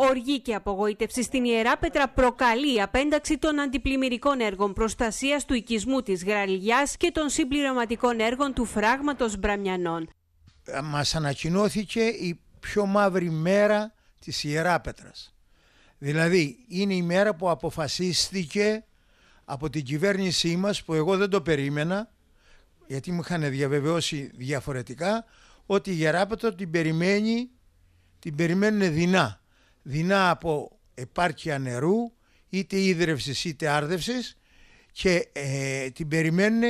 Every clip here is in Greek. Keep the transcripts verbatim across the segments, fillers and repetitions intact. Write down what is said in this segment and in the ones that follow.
Οργή και απογοήτευση στην Ιεράπετρα προκαλεί η απένταξη των αντιπλημμυρικών έργων προστασίας του οικισμού της Γραλιάς και των συμπληρωματικών έργων του φράγματος Μπραμιανών. Μας ανακοινώθηκε η πιο μαύρη μέρα της Ιεράπετρας. Δηλαδή είναι η μέρα που αποφασίστηκε από την κυβέρνησή μας, που εγώ δεν το περίμενα, γιατί μου είχαν διαβεβαιώσει διαφορετικά, ότι η Ιεράπετρα την περιμένει, την περιμένουν δεινά. Δεινά από επάρκεια νερού, είτε ίδρευσης είτε άρδευσης, και ε, την περιμένουν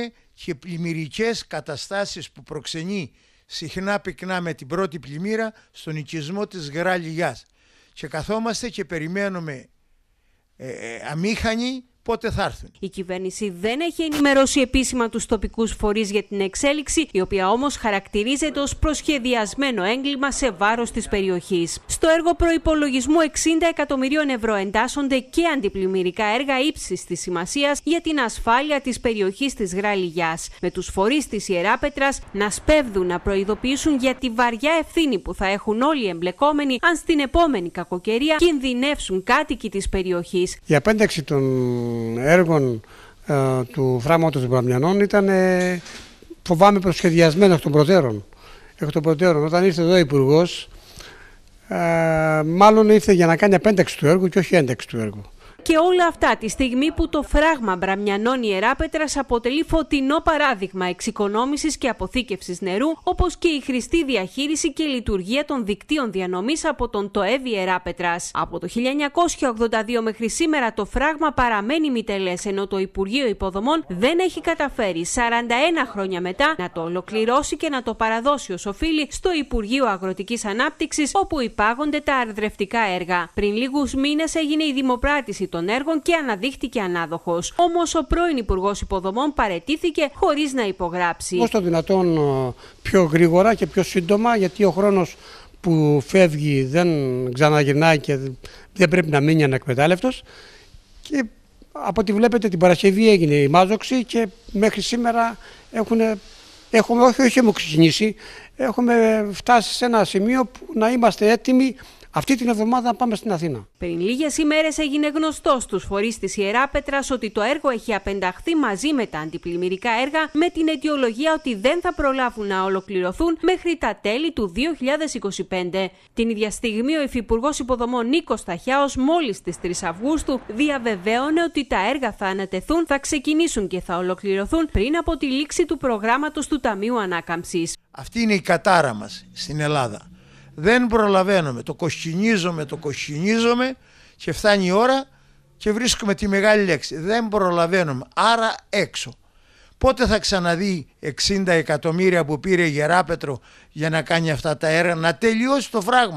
και πλημμυρικές καταστάσεις που προξενεί συχνά πυκνά με την πρώτη πλημμύρα στον οικισμό της Γραλιάς. Και καθόμαστε και περιμένουμε ε, αμήχανοι πότε θα έρθουν. Η κυβέρνηση δεν έχει ενημερώσει επίσημα τους τοπικούς φορείς για την εξέλιξη, η οποία όμως χαρακτηρίζεται ως προσχεδιασμένο έγκλημα σε βάρος της περιοχής. Στο έργο προϋπολογισμού εξήντα εκατομμυρίων ευρώ εντάσσονται και αντιπλημμυρικά έργα ύψης της σημασίας για την ασφάλεια της περιοχής της Γραλιάς, με τους φορείς της Ιεράπετρας να σπέβδουν να προειδοποιήσουν για τη βαριά ευθύνη που θα έχουν όλοι οι εμπλεκόμενοι αν στην επόμενη κακοκαιρία κινδυνεύσουν κάτοικοι της περιοχής. Η απένταξη των έργων ε, του φράγματος Μπραμιανών ήταν ε, φοβάμαι προσχεδιασμένο εκ των προτέρων. Εκ των προτέρων. Όταν ήρθε εδώ ο Υπουργός, ε, μάλλον ήρθε για να κάνει απένταξη του έργου και όχι ένταξη του έργου. Και όλα αυτά τη στιγμή που το φράγμα Μπραμιανών Ιεράπετρας αποτελεί φωτεινό παράδειγμα εξοικονόμησης και αποθήκευσης νερού, όπως και η χρηστή διαχείριση και λειτουργία των δικτύων διανομής από τον Τοεβ Ιεράπετρας. Από το χίλια εννιακόσια ογδόντα δύο μέχρι σήμερα το φράγμα παραμένει μητελές, ενώ το Υπουργείο Υποδομών δεν έχει καταφέρει σαράντα ένα χρόνια μετά να το ολοκληρώσει και να το παραδώσει ως οφείλει στο Υπουργείο Αγροτικής Ανάπτυξης, όπου υπάγονται τα αρδρευτικά έργα. Πριν λίγους μήνες έγινε η δημοπράτηση των έργων και αναδείχτηκε ανάδοχος. Όμως ο πρώην Υπουργός Υποδομών παραιτήθηκε χωρίς να υπογράψει. Όσο το δυνατόν πιο γρήγορα και πιο σύντομα, γιατί ο χρόνος που φεύγει δεν ξαναγυρνάει και δεν πρέπει να μείνει ανεκμετάλλευτος. Και από ό,τι βλέπετε, την Παρασκευή έγινε η μάζοξη και μέχρι σήμερα έχουν, έχουμε, όχι, όχι έχουμε ξεκινήσει, έχουμε φτάσει σε ένα σημείο που να είμαστε έτοιμοι. Αυτή την εβδομάδα πάμε στην Αθήνα. Πριν λίγες ημέρες έγινε γνωστό στους φορείς της Ιεράπετρας ότι το έργο έχει απενταχθεί μαζί με τα αντιπλημμυρικά έργα, με την αιτιολογία ότι δεν θα προλάβουν να ολοκληρωθούν μέχρι τα τέλη του δύο χιλιάδες είκοσι πέντε. Την ίδια στιγμή ο Υφυπουργός Υποδομών Νίκος Ταχιάος μόλις στις τρεις Αυγούστου διαβεβαίωνε ότι τα έργα θα ανατεθούν, θα ξεκινήσουν και θα ολοκληρωθούν πριν από τη λήξη του προγράμματος του Ταμείου Ανάκαμψης. Αυτή είναι η κατάρα μας στην Ελλάδα. Δεν προλαβαίνουμε, το κοσκινίζομαι, το κοσκινίζομαι και φτάνει η ώρα και βρίσκουμε τη μεγάλη λέξη. Δεν προλαβαίνουμε, άρα έξω. Πότε θα ξαναδεί εξήντα εκατομμύρια που πήρε η Ιεράπετρο για να κάνει αυτά τα έργα, να τελειώσει το φράγμα.